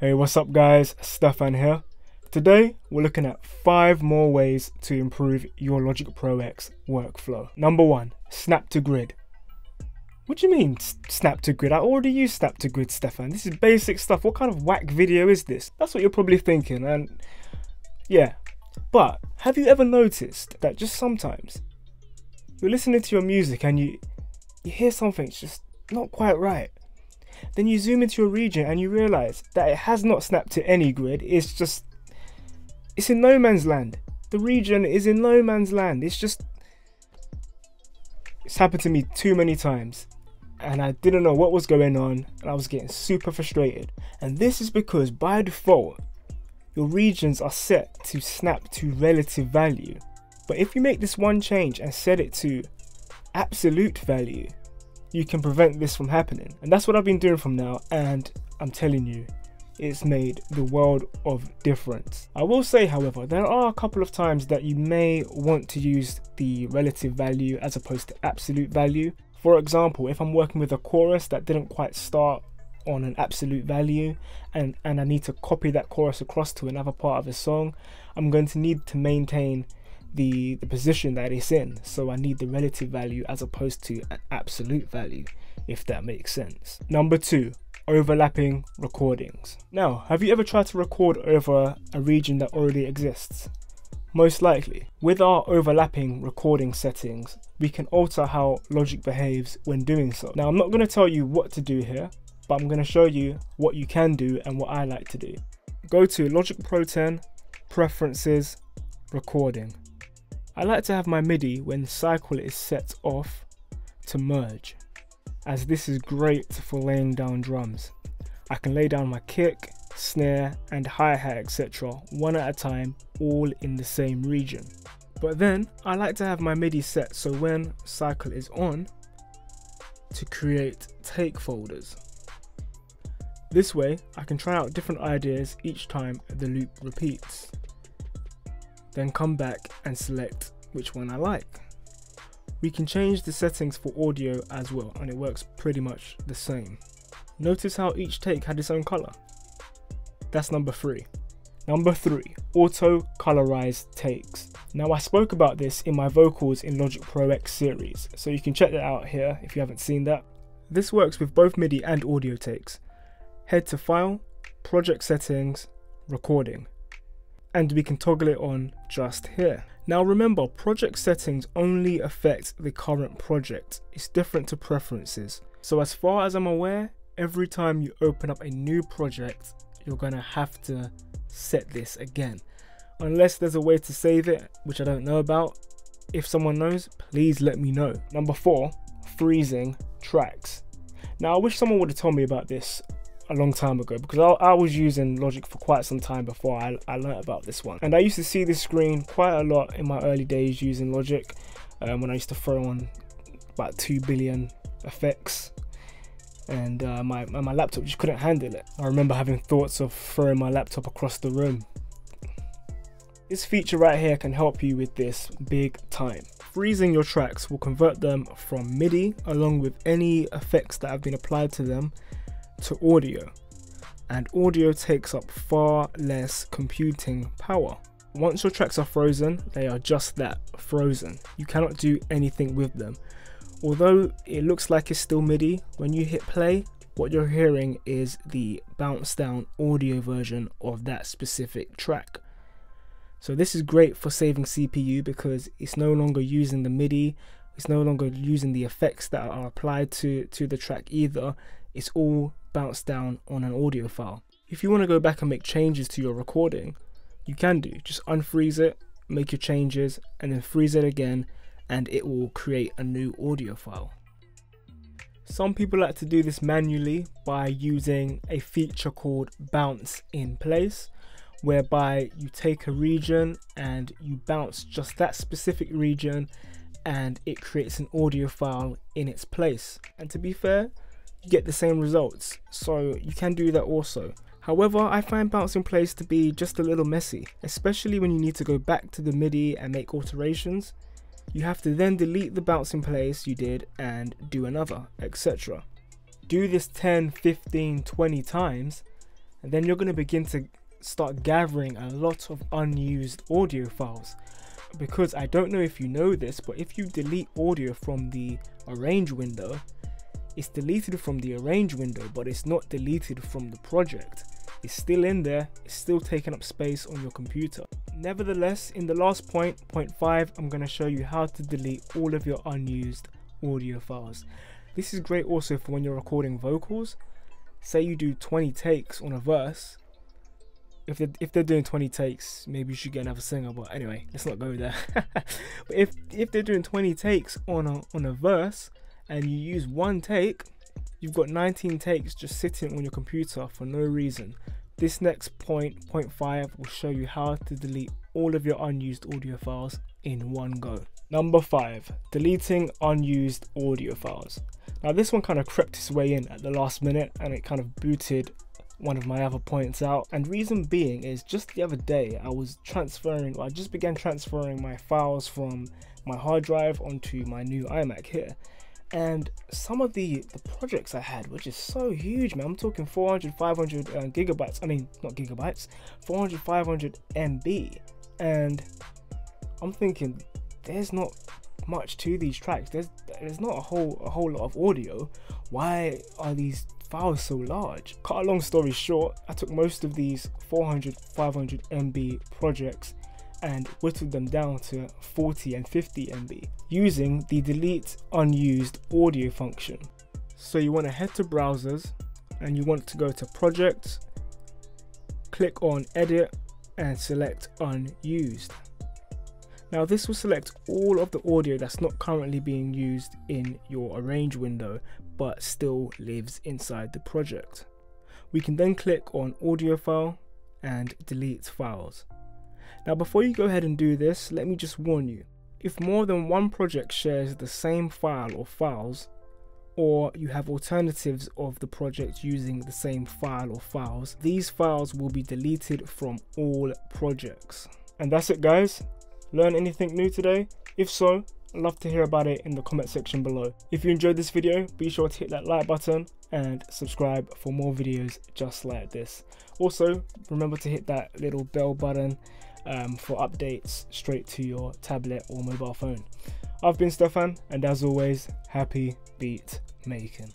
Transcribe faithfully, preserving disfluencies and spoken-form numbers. Hey, what's up guys, Stefan here. Today we're looking at five more ways to improve your Logic Pro X workflow. Number one, snap to grid. What do you mean snap to grid? I already use snap to grid, Stefan. This is basic stuff. What kind of whack video is this? That's what you're probably thinking, and yeah. But have you ever noticed that just sometimes you're listening to your music and you, you hear something's just not quite right? Then you zoom into your region and you realize that it has not snapped to any grid. It's just, it's in no man's land. The region is in no man's land. It's just, it's happened to me too many times and I didn't know what was going on and I was getting super frustrated. And this is because by default, your regions are set to snap to relative value. But if you make this one change and set it to absolute value, you can prevent this from happening. And that's what I've been doing from now, and I'm telling you, it's made the world of difference. I will say, however, there are a couple of times that you may want to use the relative value as opposed to absolute value. For example, if I'm working with a chorus that didn't quite start on an absolute value and, and I need to copy that chorus across to another part of the song, I'm going to need to maintain The, the position that it's in, so I need the relative value as opposed to an absolute value, if that makes sense. Number two, overlapping recordings. Now, have you ever tried to record over a region that already exists? Most likely. With our overlapping recording settings, we can alter how Logic behaves when doing so. Now, I'm not going to tell you what to do here, but I'm going to show you what you can do and what I like to do. Go to Logic Pro ten, Preferences, Recording. I like to have my MIDI when cycle is set off to merge, as this is great for laying down drums. I can lay down my kick, snare and hi-hat et cetera one at a time, all in the same region. But then I like to have my MIDI set so when cycle is on, to create take folders. This way I can try out different ideas each time the loop repeats. Then come back and select which one I like. We can change the settings for audio as well, and it works pretty much the same. Notice how each take had its own color. That's number three. Number three, auto colorized takes. Now, I spoke about this in my vocals in Logic Pro X series, so you can check that out here if you haven't seen that. This works with both MIDI and audio takes. Head to File, Project Settings, Recording. And we can toggle it on just here. Now remember, project settings only affect the current project. It's different to preferences. So as far as I'm aware, every time you open up a new project, you're gonna have to set this again. Unless there's a way to save it, which I don't know about. If someone knows, please let me know. Number four, freezing tracks. Now I wish someone would have told me about this a long time ago, because I, I was using Logic for quite some time before I, I learned about this one. And I used to see this screen quite a lot in my early days using Logic, um, when I used to throw on about two billion effects and uh, my, my laptop just couldn't handle it. I remember having thoughts of throwing my laptop across the room. This feature right here can help you with this big time. Freezing your tracks will convert them from MIDI, along with any effects that have been applied to them, to audio, and audio takes up far less computing power. Once your tracks are frozen, they are just that, frozen. You cannot do anything with them. Although it looks like it's still MIDI, when you hit play, what you're hearing is the bounce down audio version of that specific track. So this is great for saving C P U because it's no longer using the MIDI, it's no longer using the effects that are applied to, to the track either. It's all bounce down on an audio file. If you want to go back and make changes to your recording, you can do. Just unfreeze it, make your changes, and then freeze it again, and it will create a new audio file. Some people like to do this manually by using a feature called bounce in place, whereby you take a region and you bounce just that specific region, and it creates an audio file in its place. And to be fair, you get the same results, so you can do that also. However, I find bounce in place to be just a little messy, especially when you need to go back to the MIDI and make alterations. You have to then delete the bounce in place you did and do another, et cetera. Do this ten, fifteen, twenty times and then you're going to begin to start gathering a lot of unused audio files, because I don't know if you know this, but if you delete audio from the arrange window, it's deleted from the arrange window, but it's not deleted from the project. It's still in there, it's still taking up space on your computer. Nevertheless, in the last point, point five, I'm going to show you how to delete all of your unused audio files. This is great also for when you're recording vocals. Say you do twenty takes on a verse. If they're, if they're doing twenty takes, maybe you should get another singer, but anyway, let's not go there. But if, if they're doing twenty takes on a, on a verse and you use one take, you've got nineteen takes just sitting on your computer for no reason. This next point, point five, will show you how to delete all of your unused audio files in one go. Number five, deleting unused audio files. Now this one kind of crept its way in at the last minute and it kind of booted one of my other points out. And reason being is just the other day I was transferring, well, I just began transferring my files from my hard drive onto my new iMac here. And some of the, the projects I had, which is so huge, man, I'm talking four hundred, five hundred uh, gigabytes, I mean, not gigabytes, four hundred, five hundred M B. And I'm thinking, there's not much to these tracks. There's there's not a whole, a whole lot of audio. Why are these files so large? Cut a long story short, I took most of these four hundred, five hundred M B projects and whittled them down to forty and fifty M B using the delete unused audio function. So you want to head to browsers and you want to go to projects, click on edit and select unused. Now this will select all of the audio that's not currently being used in your arrange window but still lives inside the project. We can then click on audio file and delete files. Now before you go ahead and do this, let me just warn you, if more than one project shares the same file or files, or you have alternatives of the project using the same file or files, these files will be deleted from all projects. And that's it guys. Learn anything new today? If so, I'd love to hear about it in the comment section below. If you enjoyed this video, be sure to hit that like button and subscribe for more videos just like this. Also, remember to hit that little bell button um, for updates straight to your tablet or mobile phone. I've been Stefan, and as always, happy beat making.